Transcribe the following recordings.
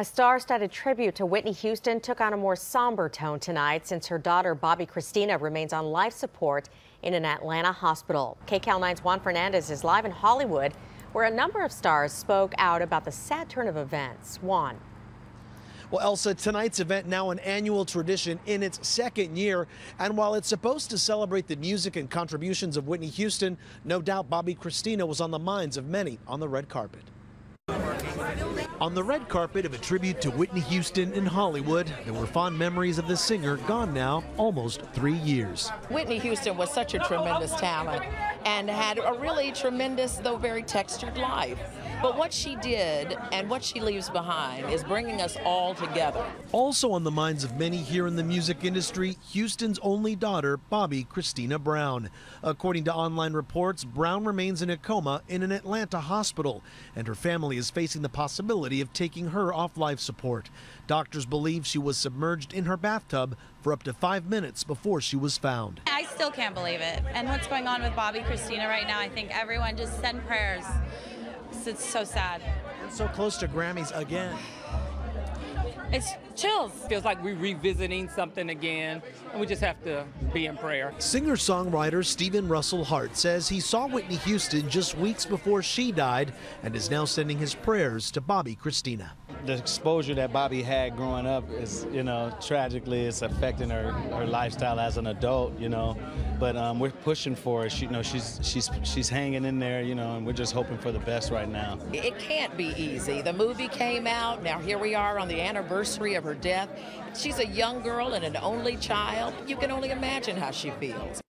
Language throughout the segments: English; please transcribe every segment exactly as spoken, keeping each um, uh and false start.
A star-studded tribute to Whitney Houston took on a more somber tone tonight since her daughter Bobbi Kristina remains on life support in an Atlanta hospital. K C A L nine's Juan Fernandez is live in Hollywood, where a number of stars spoke out about the sad turn of events. Juan. Well, Elsa, tonight's event, now an annual tradition in its second year, and while it's supposed to celebrate the music and contributions of Whitney Houston, no doubt Bobbi Kristina was on the minds of many on the red carpet. On the red carpet of a tribute to Whitney Houston in Hollywood, there were fond memories of the singer gone now almost three years. Whitney Houston was such a tremendous talent and had a really tremendous, though very textured life. But what she did and what she leaves behind is bringing us all together. Also on the minds of many here in the music industry, Houston's only daughter, Bobbi Kristina Brown. According to online reports, Brown remains in a coma in an Atlanta hospital, and her family is facing the possibility of taking her off life support. Doctors believe she was submerged in her bathtub for up to five minutes before she was found. I still can't believe it. And what's going on with Bobbi Kristina right now, I think everyone just send prayers. It's so sad. And so close to Grammys again. It's chills. Feels like we're revisiting something again, and we just have to be in prayer. Singer-songwriter Stephen Russell Hart says he saw Whitney Houston just weeks before she died and is now sending his prayers to Bobbi Kristina. The exposure that Bobbi had growing up is, you know, tragically it's affecting her, her lifestyle as an adult, you know, but um, we're pushing for it. She, you know, she's, she's, she's hanging in there, you know, and we're just hoping for the best right now. It can't be easy. The movie came out. Now here we are on the anniversary of her death. She's a young girl and an only child. You can only imagine how she feels.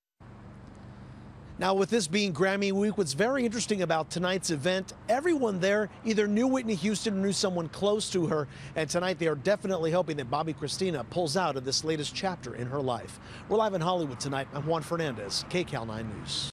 Now, with this being Grammy week, what's very interesting about tonight's event, everyone there either knew Whitney Houston or knew someone close to her, and tonight they are definitely hoping that Bobbi Kristina pulls out of this latest chapter in her life. We're live in Hollywood tonight. I'm Juan Fernandez, K C A L nine News.